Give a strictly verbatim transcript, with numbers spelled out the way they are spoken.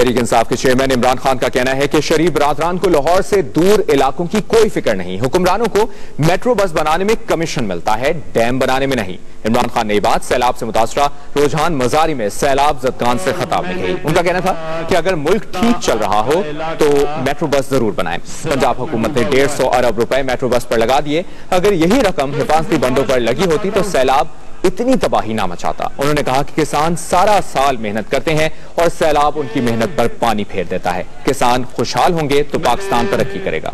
तहरीक इंसाफ के चेयरमैन इमरान खान का कहना है कि शरीफ बरादरान को लाहौर से दूर इलाकों की कोई फिक्र नहीं, हुक्मरानों को मेट्रो बस बनाने में कमीशन मिलता है, डैम बनाने में नहीं। इमरान खान ने यह बात सैलाब से मुतासरा रोजहान मजारी में सैलाब जदगान से खिताब में कही। उनका कहना था कि अगर मुल्क ठीक चल रहा हो तो मेट्रो बस जरूर बनाएं। पंजाब हुकूमत ने डेढ़ सौ अरब रुपए मेट्रो बस पर लगा दिए, अगर यही रकम हिफाजती बंडों पर लगी होती तो सैलाब इतनी तबाही ना मचाता। उन्होंने कहा कि किसान सारा साल मेहनत करते हैं और सैलाब उनकी मेहनत पर पानी फेर देता है, किसान खुशहाल होंगे तो पाकिस्तान तरक्की करेगा।